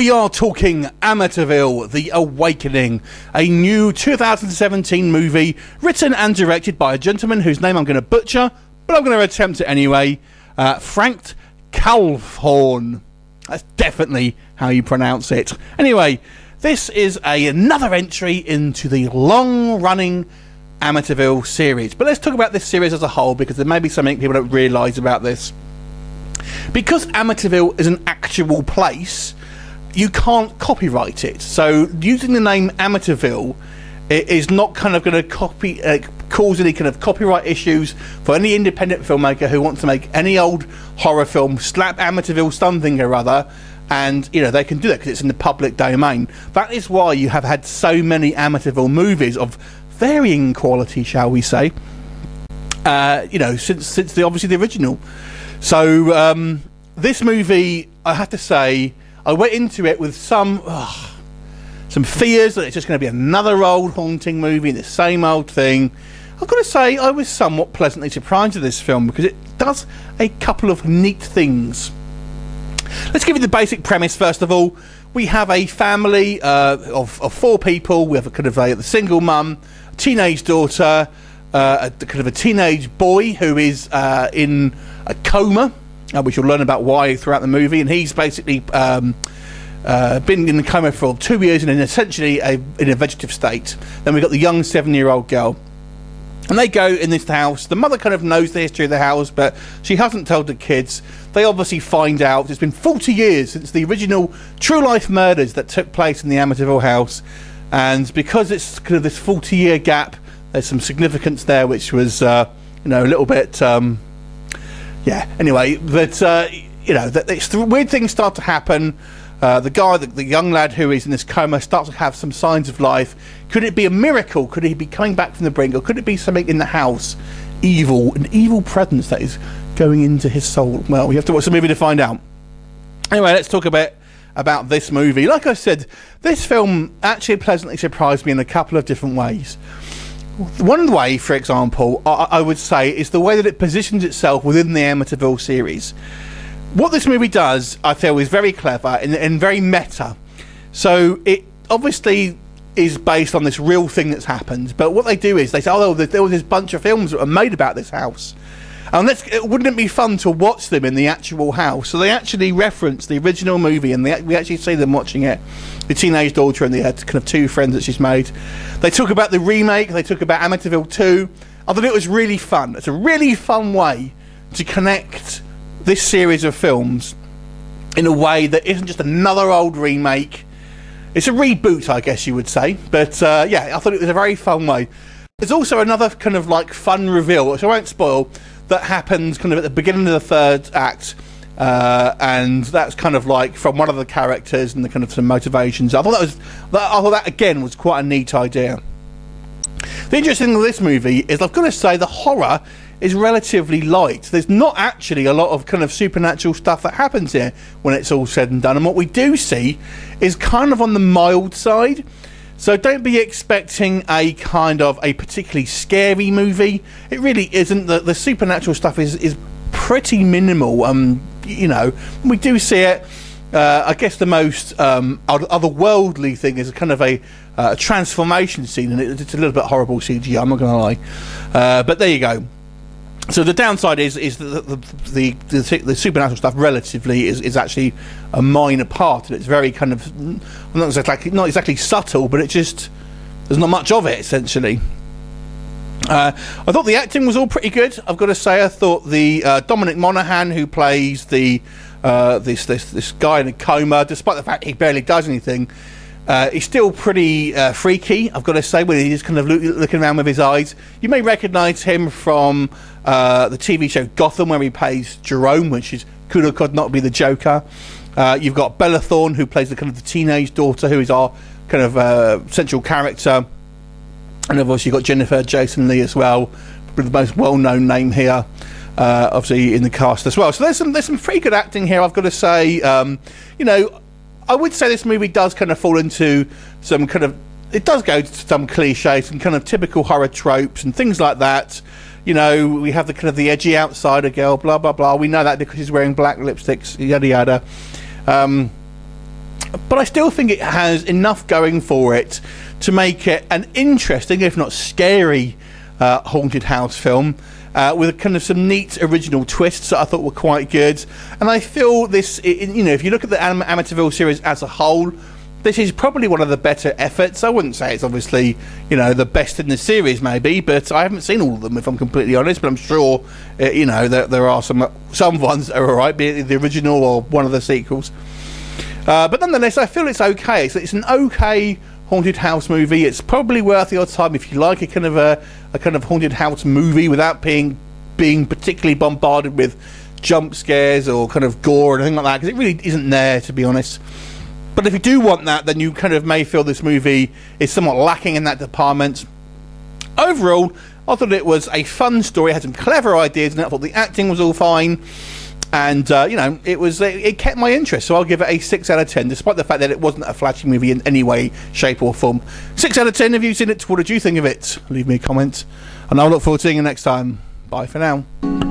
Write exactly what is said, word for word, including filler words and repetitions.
We are talking Amityville, The Awakening, a new two thousand seventeen movie written and directed by a gentleman whose name I'm going to butcher, but I'm going to attempt it anyway, uh, Franck Khalfoun. That's definitely how you pronounce it. Anyway, this is a, another entry into the long-running Amityville series. But let's talk about this series as a whole, because there may be something people don't realise about this. Because Amityville is an actual place, you can't copyright it. So using the name Amityville, it is not kind of going to copy uh, cause any kind of copyright issues for any independent filmmaker who wants to make any old horror film, slap Amityville something or other, and you know they can do that because it's in the public domain. That is why you have had so many Amityville movies of varying quality, shall we say? Uh, you know, since since the obviously the original. So um, this movie, I have to say, I went into it with some ugh, some fears that it's just going to be another old haunting movie, the same old thing. I've got to say, I was somewhat pleasantly surprised at this film because it does a couple of neat things. Let's give you the basic premise first of all. We have a family uh, of, of four people. We have a kind of a, a single mum, a teenage daughter, uh, a kind of a teenage boy who is uh, in a coma. Uh, which you'll learn about why throughout the movie, and he's basically um, uh, been in the coma for two years and in essentially a, in a vegetative state. Then we've got the young seven-year-old girl, and they go in this house. The mother kind of knows the history of the house, but she hasn't told the kids. They obviously find out. It's been forty years since the original true-life murders that took place in the Amityville house, and because it's kind of this forty-year gap, there's some significance there, which was uh, you know a little bit. Um, Yeah, anyway, but, uh, you know, that it's the weird things start to happen. Uh, the guy, the, the young lad who is in this coma starts to have some signs of life. Could it be a miracle? Could he be coming back from the brink? Or could it be something in the house? Evil, an evil presence that is going into his soul. Well, we have to watch the movie to find out. Anyway, let's talk a bit about this movie. Like I said, this film actually pleasantly surprised me in a couple of different ways. One way, for example, I, I would say is the way that it positions itself within the Amityville series. What this movie does, I feel, is very clever and, and very meta. So it obviously is based on this real thing that's happened, but what they do is they say, oh, there was this bunch of films that were made about this house, and let's, it, wouldn't it be fun to watch them in the actual house? So they actually reference the original movie, and they, we actually see them watching it. The teenage daughter and the uh, kind of two friends that she's made. They talk about the remake, they talk about Amityville two. I thought it was really fun. It's a really fun way to connect this series of films in a way that isn't just another old remake. It's a reboot, I guess you would say. But uh, yeah, I thought it was a very fun way. There's also another kind of like fun reveal, which I won't spoil, that happens kind of at the beginning of the third act. Uh, and that's kind of like from one of the characters and the kind of some motivations. I thought that was, that, I thought that again was quite a neat idea. The interesting thing with this movie is I've got to say the horror is relatively light. There's not actually a lot of kind of supernatural stuff that happens here when it's all said and done. And what we do see is kind of on the mild side. So don't be expecting a kind of a particularly scary movie. It really isn't. The, the supernatural stuff is, is pretty minimal. Um, you know, we do see it. uh, I guess the most um, otherworldly thing is kind of a uh, transformation scene, and it's a little bit horrible C G I, I'm not going to lie, uh, but there you go. So the downside is is the the, the, the, the supernatural stuff relatively is, is actually a minor part, and it's very kind of not exactly, not exactly subtle, but it just, there's not much of it essentially. Uh, I thought the acting was all pretty good. I've got to say, I thought the uh, Dominic Monaghan, who plays the uh, this this this guy in a coma, despite the fact he barely does anything, uh, he's still pretty uh, freaky. I've got to say, when he's kind of look, looking around with his eyes, you may recognise him from uh, the T V show Gotham, where he plays Jerome, which is could or could not be the Joker. Uh, you've got Bella Thorne, who plays the kind of the teenage daughter, who is our kind of uh, central character. And of course, you've got Jennifer Jason Leigh as well, with the most well-known name here, uh, obviously in the cast as well. So there's some there's some pretty good acting here, I've got to say. Um, you know, I would say this movie does kind of fall into some kind of, it does go to some cliches and kind of typical horror tropes and things like that. You know, we have the kind of the edgy outsider girl, blah blah blah. We know that because she's wearing black lipsticks, yada yada. Um, but I still think it has enough going for it to make it an interesting, if not scary, uh, haunted house film, uh, with kind of some neat original twists that I thought were quite good. And I feel this, it, you know, if you look at the Am Amityville series as a whole, this is probably one of the better efforts. I wouldn't say it's obviously, you know, the best in the series, maybe, but I haven't seen all of them, if I'm completely honest. But I'm sure, uh, you know, that there are some some ones that are all right, be it the original or one of the sequels. Uh, but nonetheless, I feel it's okay. It's, it's an okay haunted house movie. It's probably worth your time if you like a kind of a, a kind of haunted house movie without being being particularly bombarded with jump scares or kind of gore and anything like that, because it really isn't there, to be honest. But if you do want that, then you kind of may feel this movie is somewhat lacking in that department. Overall, I thought it was a fun story. It had some clever ideas, and I thought the acting was all fine. And, uh, you know, it was it, it kept my interest, so I'll give it a six out of ten, despite the fact that it wasn't a flashy movie in any way, shape or form. six out of ten, have you seen it? What did you think of it? Leave me a comment, and I'll look forward to seeing you next time. Bye for now.